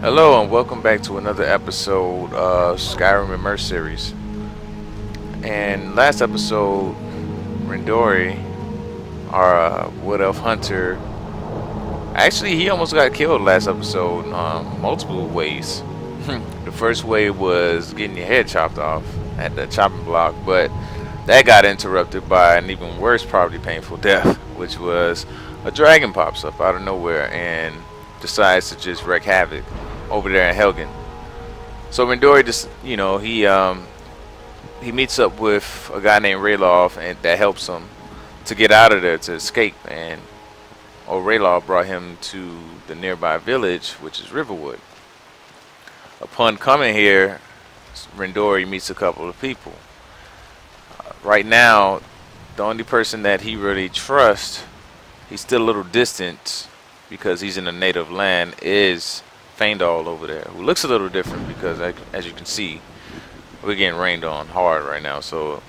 Hello and welcome back to another episode of Skyrim ImmerSeries. And last episode, Rindori, our Wood Elf Hunter, actually he almost got killed last episode multiple ways. The first way was getting your head chopped off at the chopping block, but that got interrupted by an even worse, probably painful death, which was a dragon pops up out of nowhere and decides to just wreak havoc over there in Helgen. So Rindori just, you know, he meets up with a guy named Ralof, and that helps him to get out of there, to escape. And old Ralof brought him to the nearby village, which is Riverwood. Upon coming here, Rindori meets a couple of people. Right now, the only person that he really trusts, he's still a little distant because he's in a native land, is Faendal over there, who looks a little different because, as you can see, we're getting rained on hard right now. So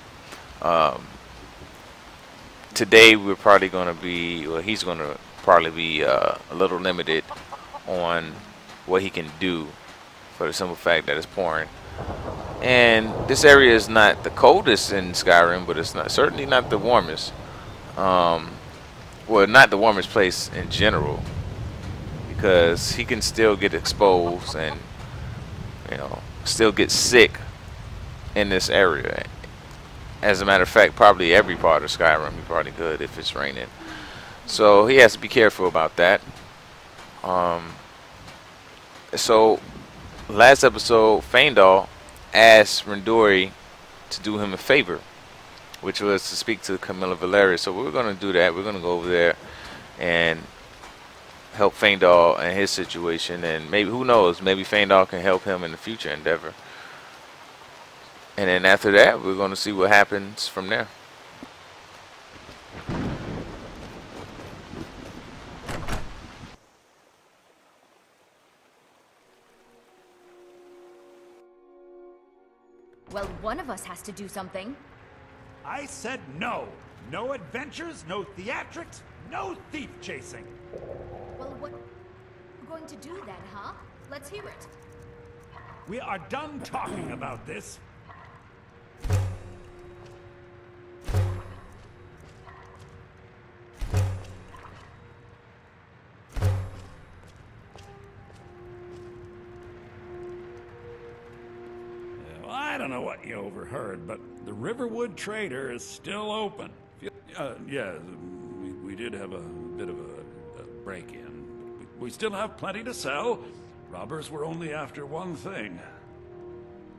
today we're probably going to be, well, he's going to probably be a little limited on what he can do for the simple fact that it's pouring. And this area is not the coldest in Skyrim, but it's not certainly not the warmest. Well, not the warmest place in general, because he can still get exposed and, you know, still get sick in this area. As a matter of fact, probably every part of Skyrim he probably could if it's raining. So he has to be careful about that. So last episode, Faendal asked Rindori to do him a favor, which was to speak to Camilla Valeria. So we're going to do that. We're going to go over there and help Faendal in his situation. And maybe, who knows, maybe Faendal can help him in the future endeavor. And then after that, we're going to see what happens from there. Well, one of us has to do something. I said no. No adventures, no theatrics, no thief chasing. Well, what we're going to do then, huh? Let's hear it. We are done talking about this. I don't know what you overheard, but the Riverwood Trader is still open. Yeah, we did have a bit of a break-in. We still have plenty to sell. Robbers were only after one thing.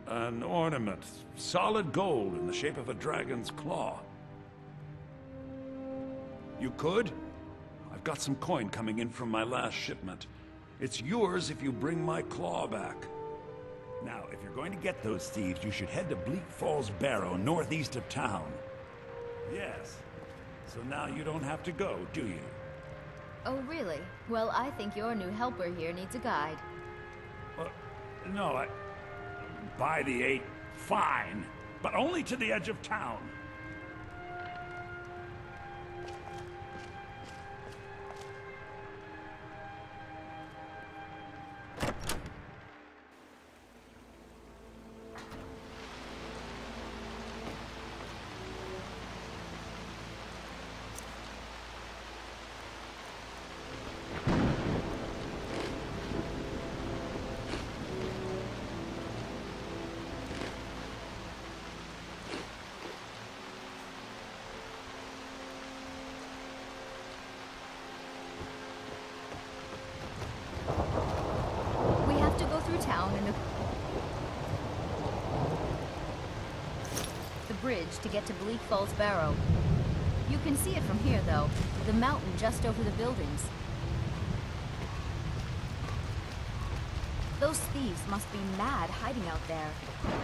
An ornament. Solid gold in the shape of a dragon's claw. You could? I've got some coin coming in from my last shipment. It's yours if you bring my claw back. Now, if you're going to get those thieves, you should head to Bleak Falls Barrow, northeast of town. Yes. So now you don't have to go, do you? Oh, really? Well, I think your new helper here needs a guide. Well, no, by the 8, fine. But only to the edge of town. Bridge to get to Bleak Falls Barrow. You can see it from here, though, the mountain just over the buildings. Those thieves must be mad hiding out there.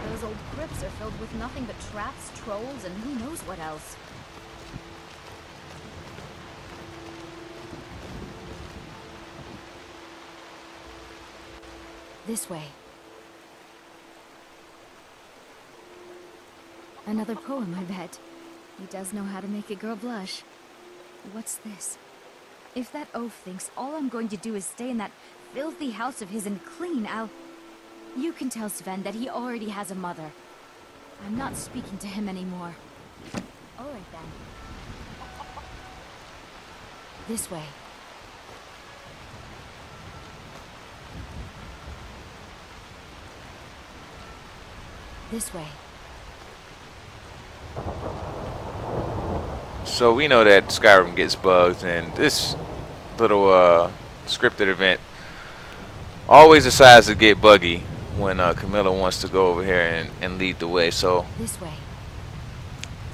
Those old crypts are filled with nothing but traps, trolls, and who knows what else. This way. Another poem, I bet. He does know how to make a girl blush. What's this? If that oaf thinks all I'm going to do is stay in that filthy house of his and clean, I'll... You can tell Sven that he already has a mother. I'm not speaking to him anymore. All right, then. This way. This way. So we know that Skyrim gets bugs, and this little scripted event always decides to get buggy when Camilla wants to go over here and lead the way. So this way.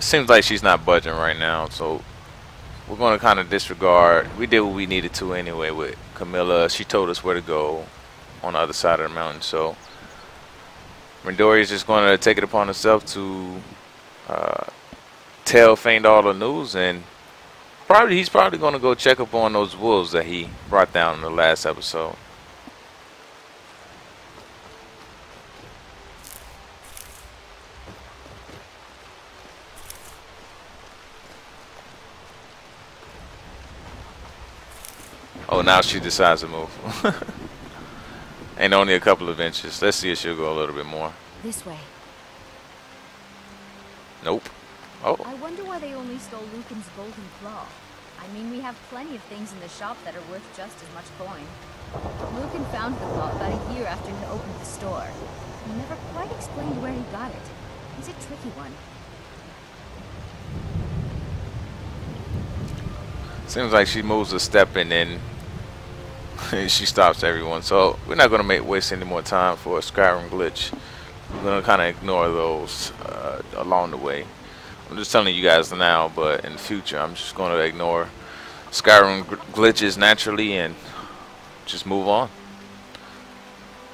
Seems like she's not budging right now, so we're going to kind of disregard. We did what we needed to anyway with Camilla. She told us where to go on the other side of the mountain, so Rindori is just going to take it upon herself to tell Faendal all the news, and he's probably going to go check up on those wolves that he brought down in the last episode. Oh, now she decides to move. Ain't only a couple of inches. Let's see if she'll go a little bit more. This way. Nope. Oh. I wonder why they only stole Lucan's golden claw. I mean, we have plenty of things in the shop that are worth just as much coin. Lucan found the claw about a year after he opened the store. He never quite explained where he got it. It's a tricky one. Seems like she moves a step and then she stops everyone, so we're not going to waste any more time for a Skyrim glitch. We're going to kind of ignore those along the way. I'm just telling you guys now, but in the future I'm just going to ignore Skyrim glitches naturally and just move on.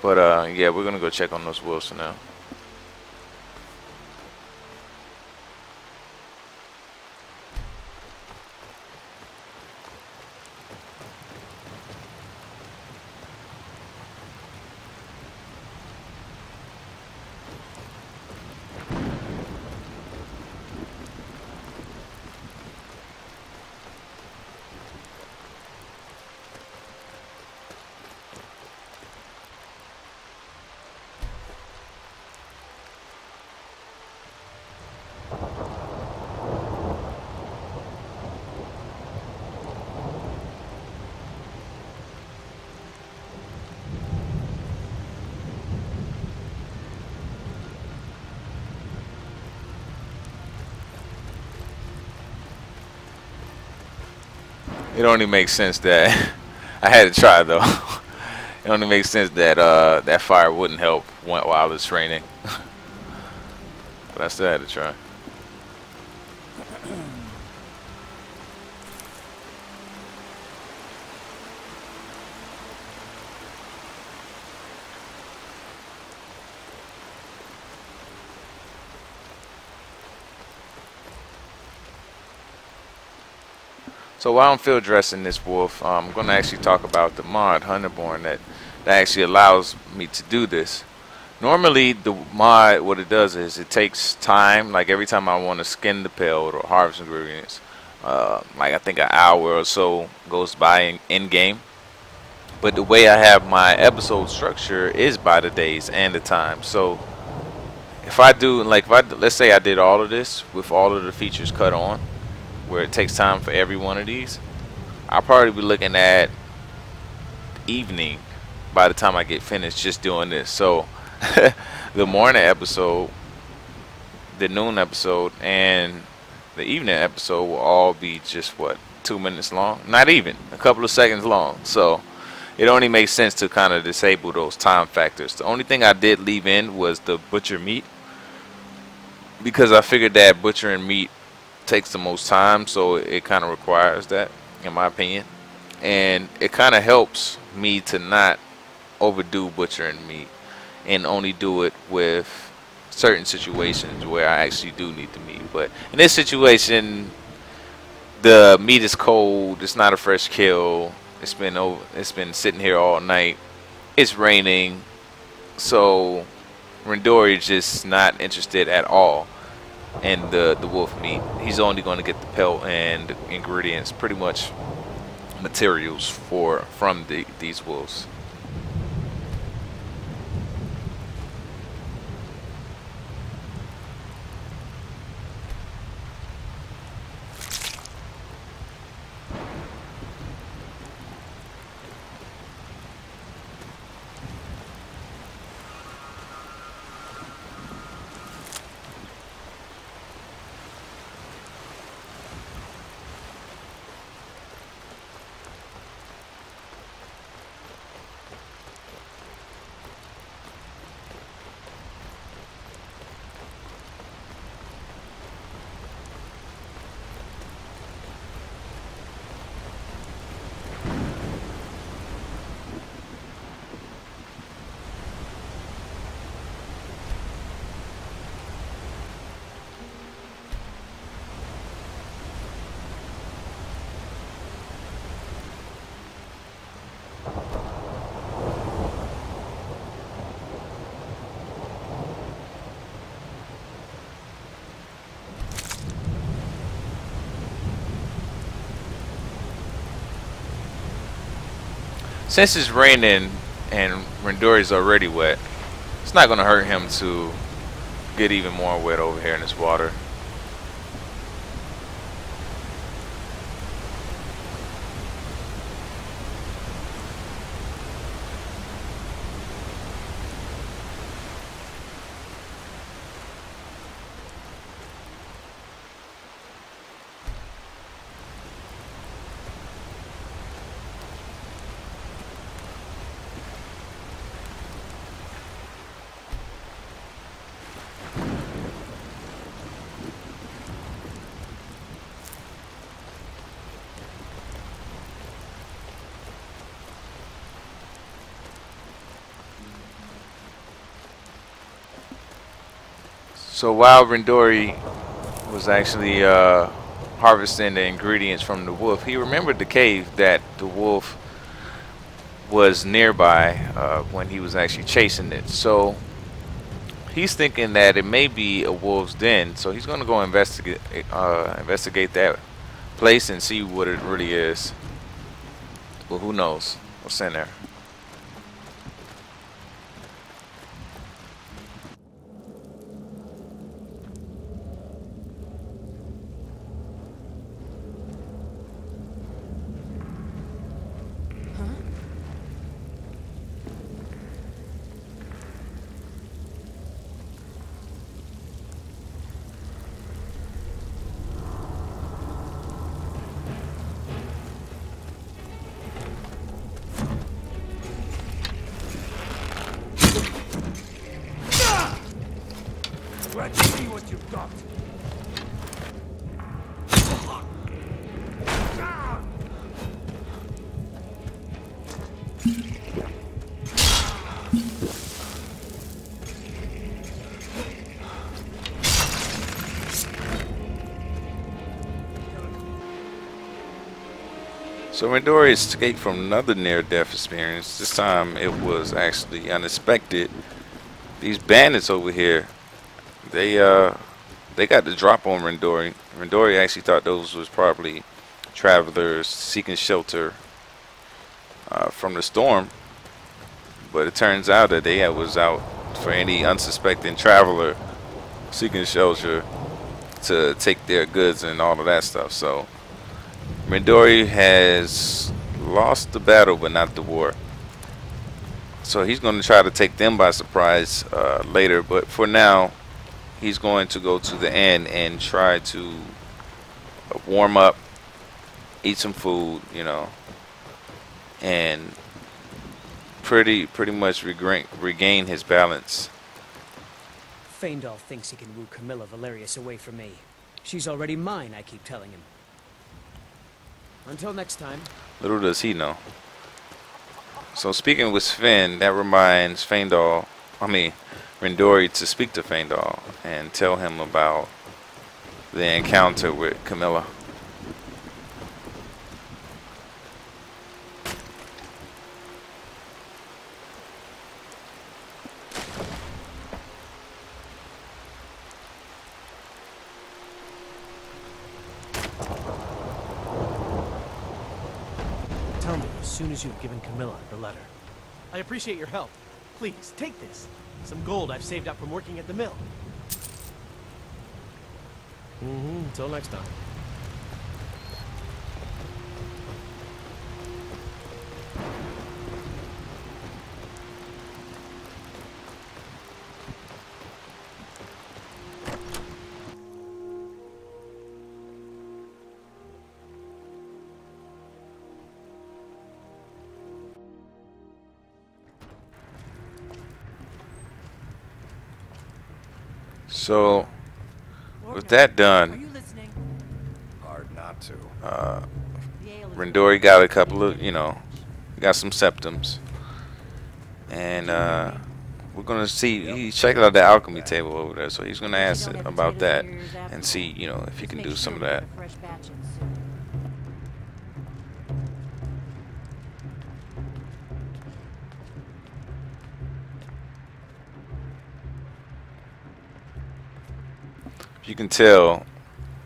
But yeah, we're going to go check on those wolves now. It only makes sense that I had to try though. It only makes sense that that fire wouldn't help while it's raining. But I still had to try. So while I'm field dressing this wolf, I'm going to actually talk about the mod Hunterborn that actually allows me to do this. Normally the mod, what it does is it takes time, like every time I want to skin the pelt or harvest ingredients, like I think an hour or so goes by in game. But the way I have my episode structure is by the days and the time. So if I do, like let's say I did all of this with all of the features cut on, where it takes time for every one of these, I'll probably be looking at evening by the time I get finished just doing this. So the morning episode, the noon episode, and the evening episode will all be just what, 2 minutes long? Not even, a couple of seconds long. So it only makes sense to kind of disable those time factors. The only thing I did leave in was the butcher meat, because I figured that butchering meat takes the most time, so it kind of requires that, in my opinion, and it kind of helps me to not overdo butchering meat and only do it with certain situations where I actually do need the meat. But in this situation, the meat is cold, it's not a fresh kill, it's been sitting here all night, it's raining, so Rindori is just not interested at all and the wolf meat. He's only going to get the pelt and ingredients, pretty much materials from these wolves. Since it's raining and Rindori's already wet, it's not going to hurt him to get even more wet over here in this water. So while Rindori was actually harvesting the ingredients from the wolf, he remembered the cave that the wolf was nearby when he was actually chasing it. So he's thinking that it may be a wolf's den. So he's going to go investigate that place and see what it really is. Well, who knows what's in there? So Rindori escaped from another near-death experience. This time it was actually unexpected. These bandits over here, they got the drop on Rindori. Rindori actually thought those was probably travelers seeking shelter from the storm, but it turns out that they was out for any unsuspecting traveler seeking shelter to take their goods and all of that stuff. So Rindori has lost the battle, but not the war. So he's going to try to take them by surprise later. But for now, he's going to go to the inn and try to warm up, eat some food, you know, and pretty much regain his balance. Faendal thinks he can woo Camilla Valerius away from me. She's already mine, I keep telling him. Until next time. Little does he know. So speaking with Sven, that reminds Rindori to speak to Faendal and tell him about the encounter with Camilla. as soon as you've given Camilla the letter. I appreciate your help. Please, take this. Some gold I've saved up from working at the mill. Till next time. So, with that done, hard not to. Rindori got a couple of, got some septums, and we're gonna see. He checked out the alchemy table over there, so he's gonna ask about that and see, if he can do some of that. You can tell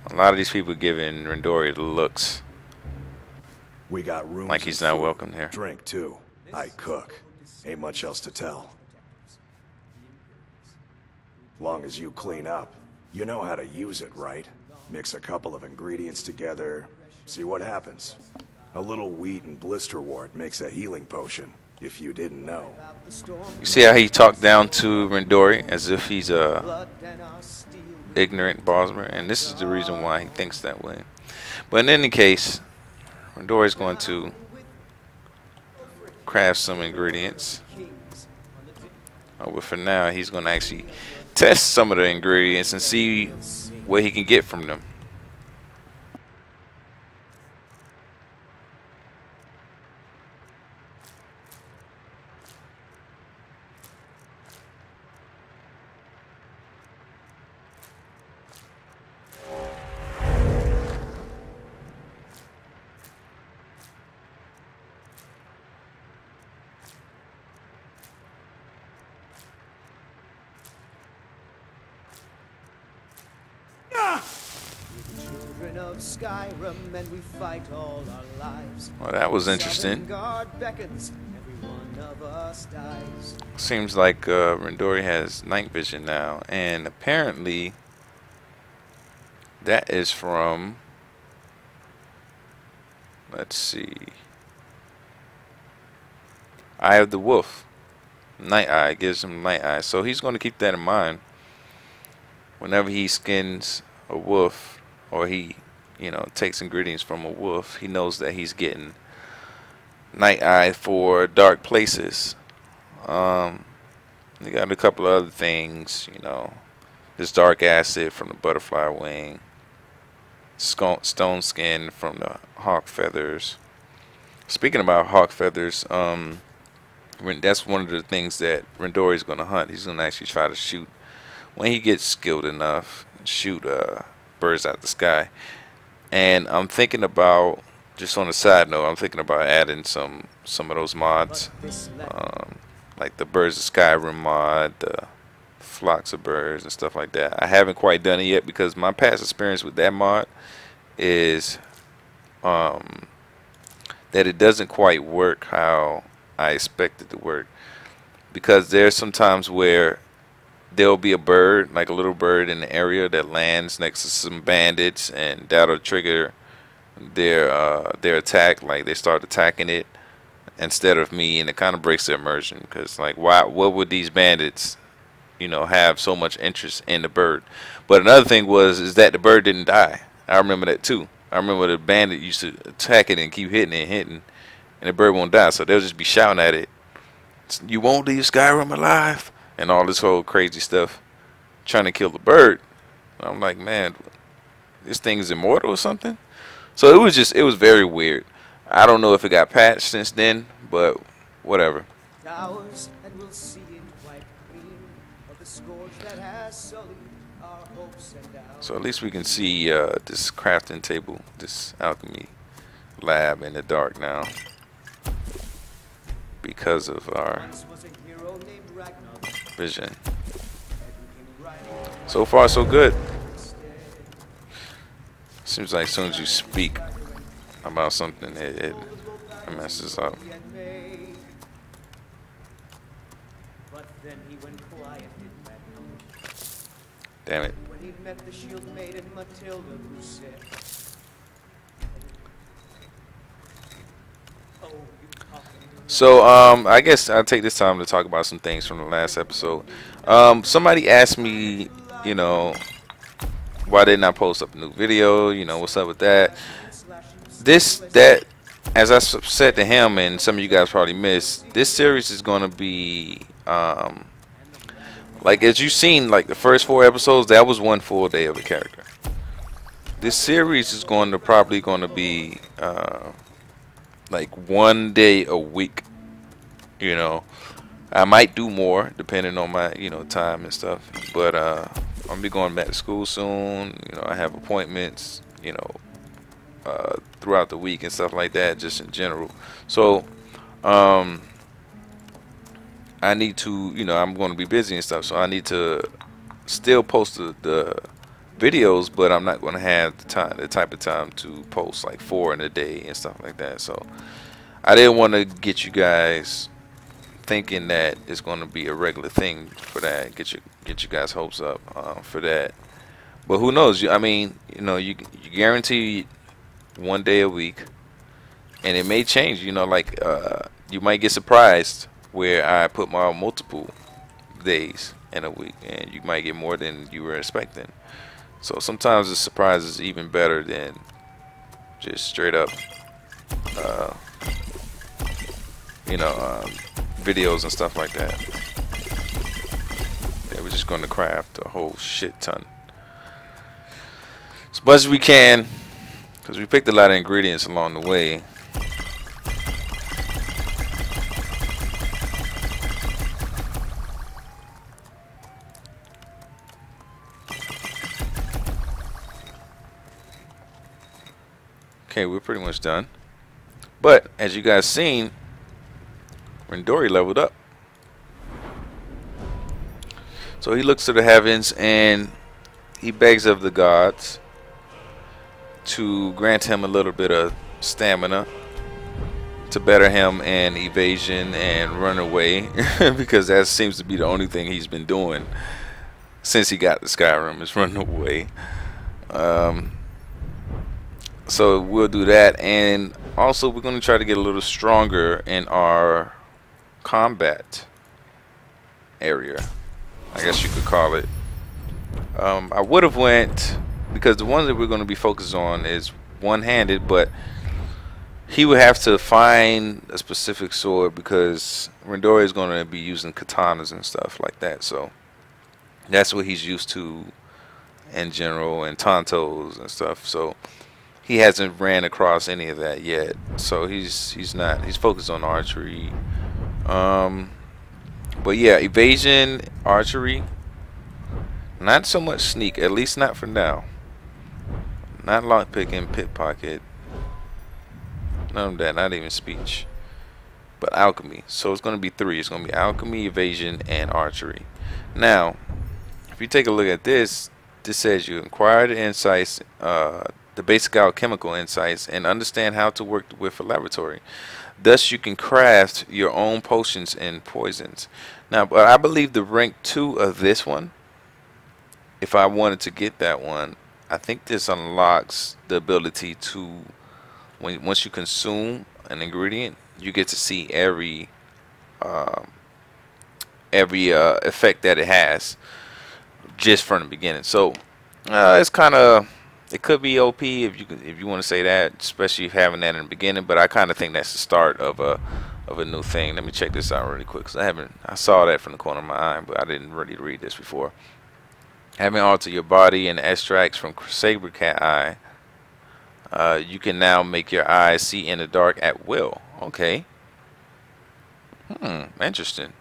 a lot of these people giving Rindori the looks. We got room. Like he's not welcome here. Drink too. I cook. Ain't much else to tell. Long as you clean up, you know how to use it, right? Mix a couple of ingredients together, see what happens. A little wheat and blisterwort makes a healing potion. If you didn't know. You see how he talked down to Rindori as if he's a ignorant Bosmer, and this is the reason why he thinks that way. But in any case, Rindori's going to craft some ingredients. But for now, he's going to actually test some of the ingredients and see what he can get from them. Of Skyrim, and we fight all our lives. Well, that was interesting. Beckons, every one of us dies. Seems like Rindori has night vision now, and apparently that is from, let's see, Eye of the Wolf. Night Eye gives him night eye, so he's going to keep that in mind whenever he skins a wolf, or he takes ingredients from a wolf. He knows that he's getting night eye for dark places. They got a couple of other things, this dark acid from the butterfly wing, stone skin from the hawk feathers. Speaking about hawk feathers, that's one of the things that Rindori is going to hunt. He's going to actually try to shoot, when he gets skilled enough, shoot birds out the sky. And I'm thinking about, just on a side note, I'm thinking about adding some of those mods, like the Birds of Skyrim mod, the flocks of birds and stuff like that. I haven't quite done it yet because my past experience with that mod is that it doesn't quite work how I expect it to work, because there's some times where there'll be a bird, like a little bird in the area, that lands next to some bandits, and that'll trigger their attack. Like, they start attacking it instead of me, and it kind of breaks the immersion, because like, why, what would these bandits have so much interest in the bird? But another thing is that the bird didn't die. I remember that too. I remember the bandit used to attack it and keep hitting and hitting, and the bird won't die, so they'll just be shouting at it, "You won't leave Skyrim alive," and all this whole crazy stuff, trying to kill the bird. I'm like, man, this thing is immortal or something. So it was very weird. I don't know if it got patched since then, but whatever. So at least we can see this crafting table, this alchemy lab in the dark now, because of our vision. So far, so good. Seems like as soon as you speak about something, it messes up. Damn it. So, I guess I'll take this time to talk about some things from the last episode. Somebody asked me, you know, why didn't I post up a new video? You know, what's up with that? As I said to him, and some of you guys probably missed, this series is going to be, like, as you've seen, like, the first 4 episodes, that was one full day of a character. This series is going to probably going to be, like, one day a week, you know. I might do more, depending on my, you know, time and stuff, but, I'm going to be going back to school soon, you know, I have appointments, you know, throughout the week and stuff like that, just in general. So, I need to, you know, I'm going to be busy and stuff, so I need to still post the videos, but I'm not going to have the time, the type of time to post like 4 in a day and stuff like that. So I didn't want to get you guys thinking that it's going to be a regular thing for that, get you guys hopes up for that. But who knows? I mean, you know, you guarantee one day a week, and it may change. You know, like you might get surprised where I put my multiple days in a week, and you might get more than you were expecting. So sometimes the surprise is even better than just straight up, you know, videos and stuff like that. They were just going to craft a whole shit ton, as much as we can, because we picked a lot of ingredients along the way. Okay, we're pretty much done. But as you guys seen, Rindori leveled up. So he looks to the heavens and he begs of the gods to grant him a little bit of stamina to better him in evasion and run away, because that seems to be the only thing he's been doing since he got to Skyrim, is running away. So we'll do that, and also we're going to try to get a little stronger in our combat area, I guess you could call it. I would have went, because the one that we're going to be focused on is one-handed, but he would have to find a specific sword, because Rindori is going to be using katanas and stuff like that, so that's what he's used to in general, and tantos and stuff. So he hasn't ran across any of that yet, so he's focused on archery. But yeah, evasion, archery, not so much sneak, at least not for now. Not lockpicking, pickpocket, none of that, not even speech, but alchemy. So it's going to be 3. It's going to be alchemy, evasion, and archery. Now, if you take a look at this, this says you acquire the insights, the basic alchemical insights, and understand how to work with a laboratory. Thus you can craft your own potions and poisons. Now, but I believe the rank 2 of this one, if I wanted to get that one, I think this unlocks the ability to, once you consume an ingredient, you get to see every effect that it has just from the beginning. So it's kind of, it could be OP if you want to say that, especially having that in the beginning. But I kind of think that's the start of a new thing. Let me check this out really quick, because I saw that from the corner of my eye, but I didn't really read this before. Having altered your body and extracts from Saber Cat Eye, you can now make your eyes see in the dark at will. Okay. Interesting.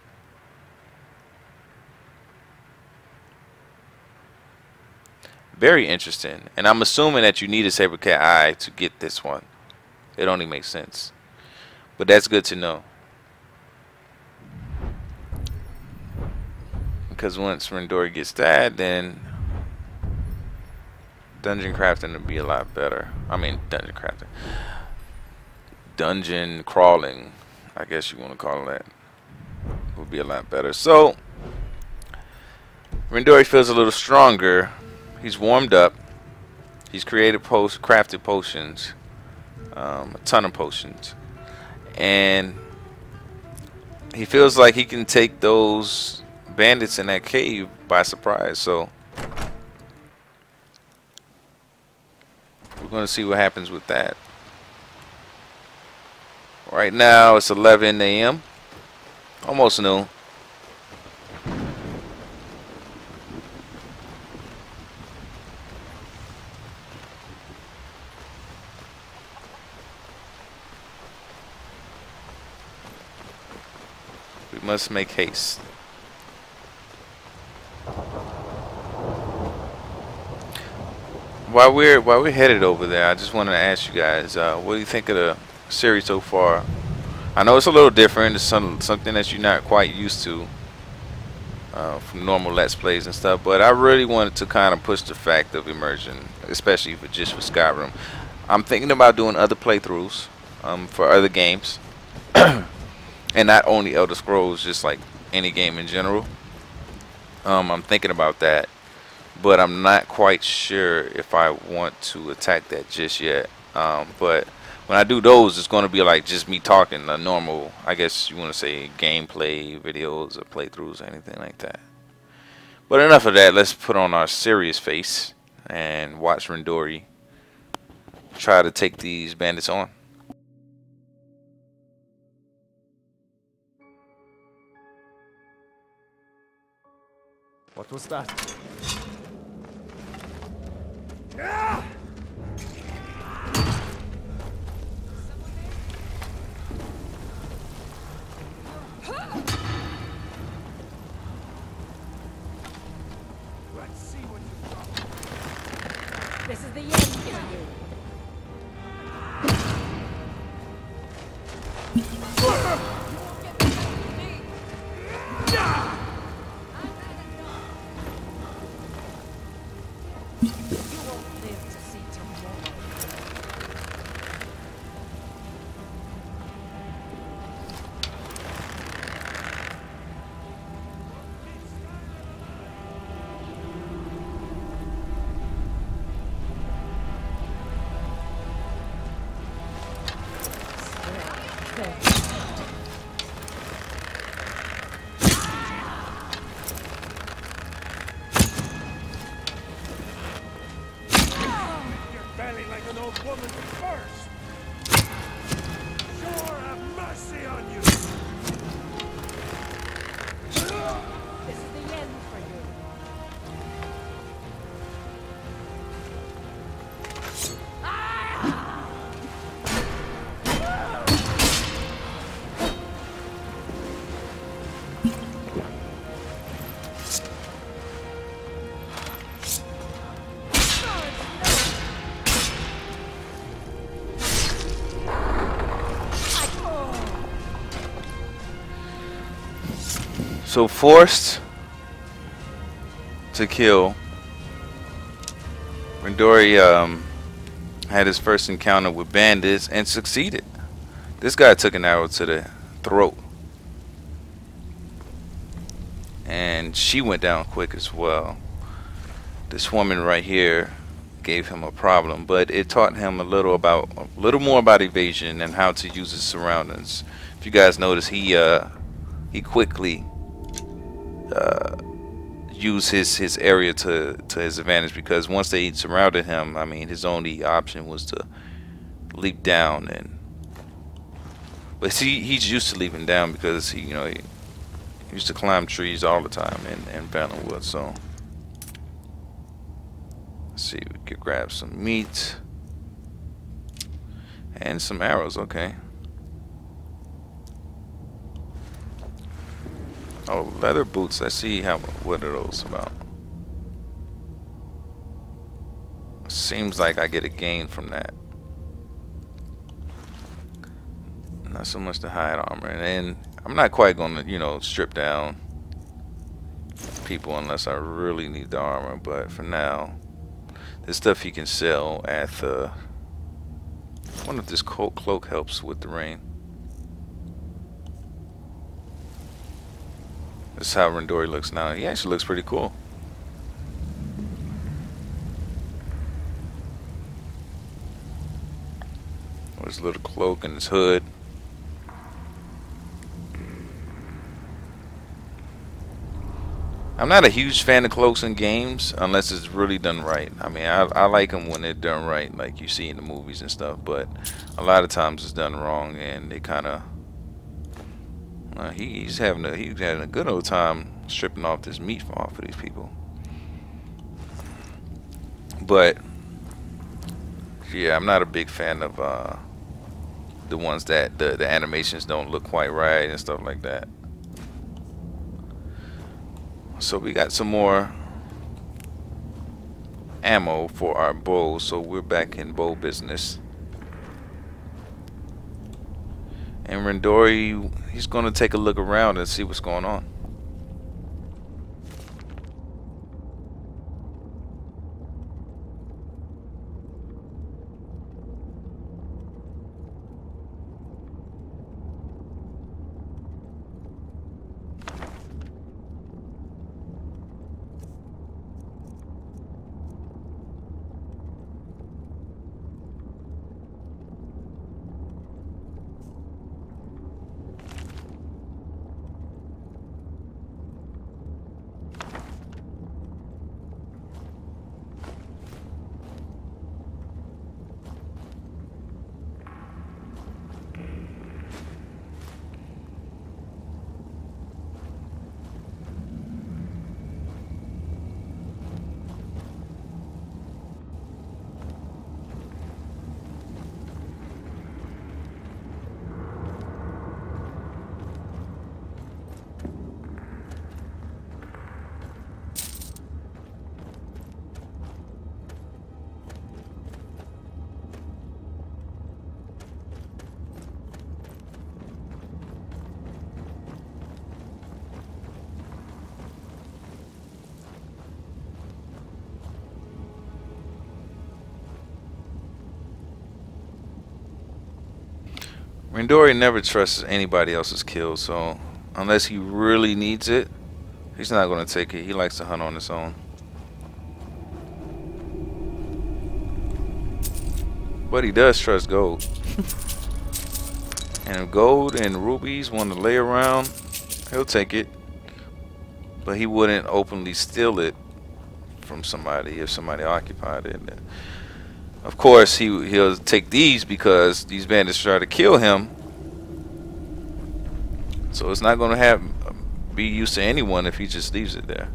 Very interesting, and I'm assuming that you need a Saber Cat Eye to get this one. It only makes sense, but that's good to know, because once Rindori gets that, then dungeon crafting would be a lot better. I mean, dungeon crafting, dungeon crawling, I guess you want to call it that, would be a lot better. So Rindori feels a little stronger. He's warmed up. He's created crafted potions, a ton of potions, and he feels like he can take those bandits in that cave by surprise. So we're going to see what happens with that. Right now it's 11 a.m. almost noon. We must make haste. While we're headed over there, I just wanted to ask you guys, what do you think of the series so far? I know it's a little different. It's something that you're not quite used to from normal Let's Plays and stuff, but I really wanted to kind of push the fact of immersion, especially just for Skyrim. I'm thinking about doing other playthroughs for other games and not only Elder Scrolls, just like any game in general. I'm thinking about that, but I'm not quite sure if I want to attack that just yet. But when I do those, it's going to be like just me talking, a normal, I guess you want to say, gameplay videos or playthroughs or anything like that. But enough of that. Let's put on our serious face and watch Rindori try to take these bandits on. What was that? Yeah! This is the end of you. You won't live to see So forced to kill, Rindori had his first encounter with bandits and succeeded. This guy took an arrow to the throat, and she went down quick as well. This woman right here gave him a problem, but it taught him a little more about evasion and how to use his surroundings. If you guys notice, he quickly use his area to his advantage, because once they surrounded him, I mean, his only option was to leap down, but see, he's used to leaping down because he used to climb trees all the time in Valenwood. So let's see, we could grab some meat and some arrows. Okay. Oh, leather boots. Let's see what are those about. Seems like I get a gain from that. Not so much the hide armor. And I'm not quite going to, strip down people unless I really need the armor. But for now, this stuff you can sell at the I wonder if this coat cloak helps with the rain. This is how Rindori looks now. He actually looks pretty cool. With his little cloak and his hood. I'm not a huge fan of cloaks in games unless it's really done right. I mean, I like them when they're done right, like you see in the movies and stuff, but a lot of times it's done wrong and they kind of... he's having a good old time stripping off this meat off of these people. But, yeah, I'm not a big fan of the ones that the animations don't look quite right and stuff like that. So we got some more ammo for our bow, so we're back in bow business. And Rindori, he's going to take a look around and see what's going on. Rindori never trusts anybody else's kill, so unless he really needs it, he's not going to take it. He likes to hunt on his own. But he does trust gold. And if gold and rubies want to lay around, he'll take it. But he wouldn't openly steal it from somebody if somebody occupied it. Of course, he'll take these because these bandits try to kill him. So it's not going to be used to anyone if he just leaves it there.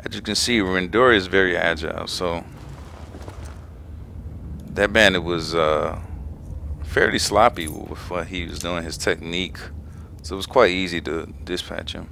As you can see, Rindori is very agile, so that bandit was fairly sloppy with what he was doing, his technique, so it was quite easy to dispatch him.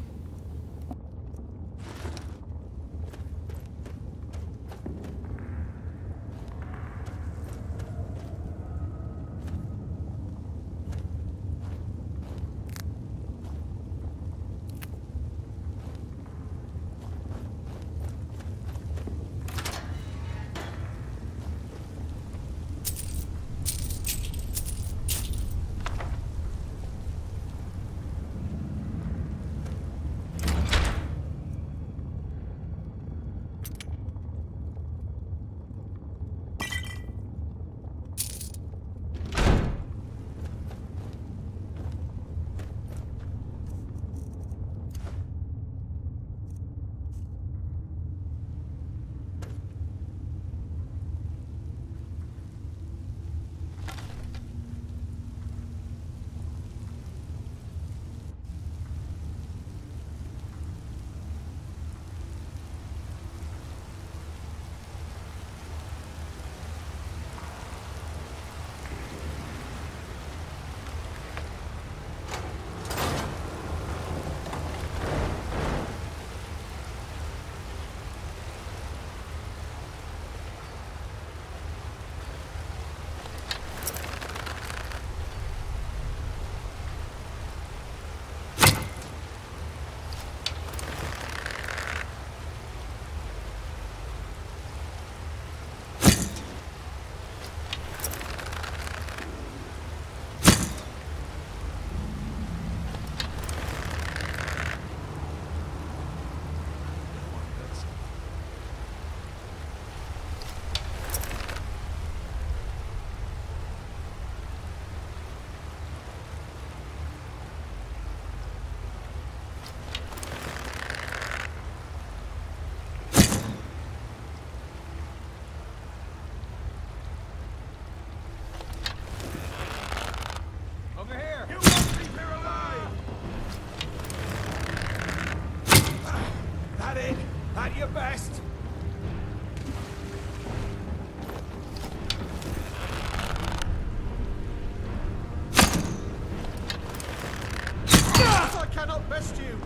cannot best you.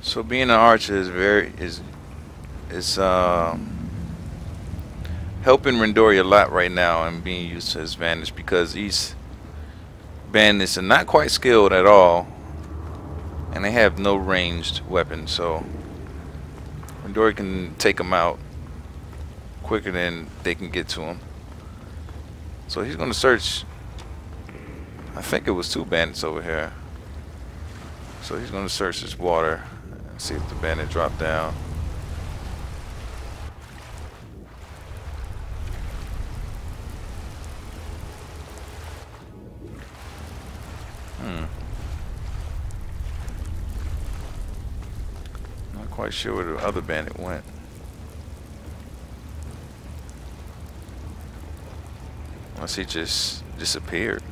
So being an archer is helping Rindori a lot right now and being used to his advantage, because these bandits are not quite skilled at all and they have no ranged weapon, so Rindori can take them out quicker than they can get to him. So he's gonna search. I think it was two bandits over here, so he's gonna search this water. See if the bandit dropped down. Not quite sure where the other bandit went. Unless he just disappeared.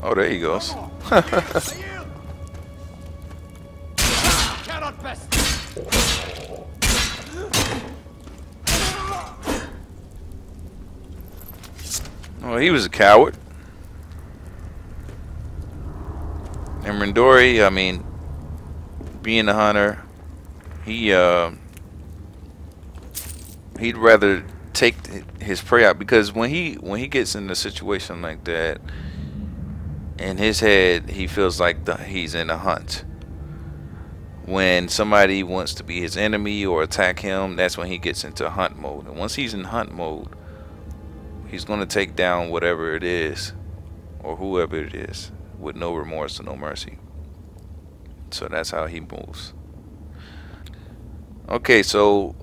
Oh, there he goes. Well, he was a coward. And Rindori, I mean, being a hunter, he'd rather take his prey out, because when he gets in a situation like that, in his head he feels like he's in a hunt. When somebody wants to be his enemy or attack him, that's when he gets into hunt mode. And once he's in hunt mode, he's going to take down whatever it is or whoever it is with no remorse or no mercy. So that's how he moves. Okay, so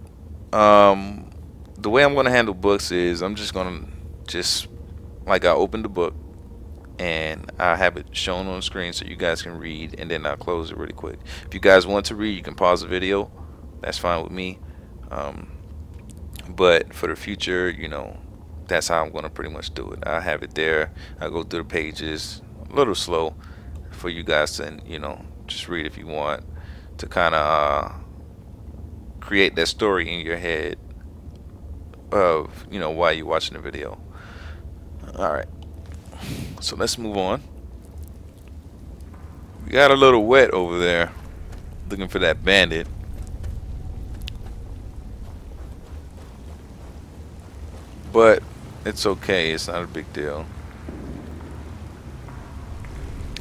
the way I'm going to handle books is I'm just going to, just like I opened the book and I have it shown on screen so you guys can read, and then I'll close it really quick. If you guys want to read, you can pause the video, that's fine with me, but for the future, you know, that's how I'm gonna pretty much do it. I have it there, I go through the pages a little slow for you guys to, you know, just read if you want, to kind of create that story in your head of, you know, why you're watching the video. Alright, so let's move on. We got a little wet over there looking for that bandit. But it's okay, it's not a big deal.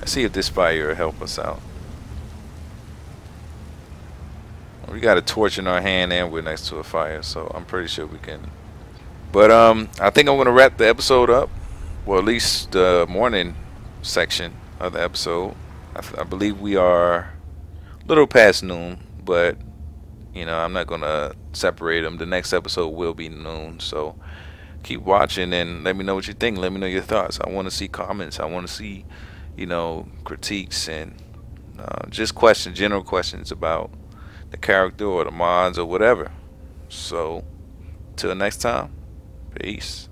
Let's see if this fire will help us out. We got a torch in our hand and we're next to a fire, so I'm pretty sure we can. But I think I'm gonna wrap the episode up. Well, at least the morning section of the episode. I believe we are a little past noon, but you know, I'm not gonna separate them. The next episode will be noon, so keep watching and let me know what you think. Let me know your thoughts. I want to see comments. I want to see, you know, critiques and just questions, general questions about the character or the mods or whatever. So, till next time, peace.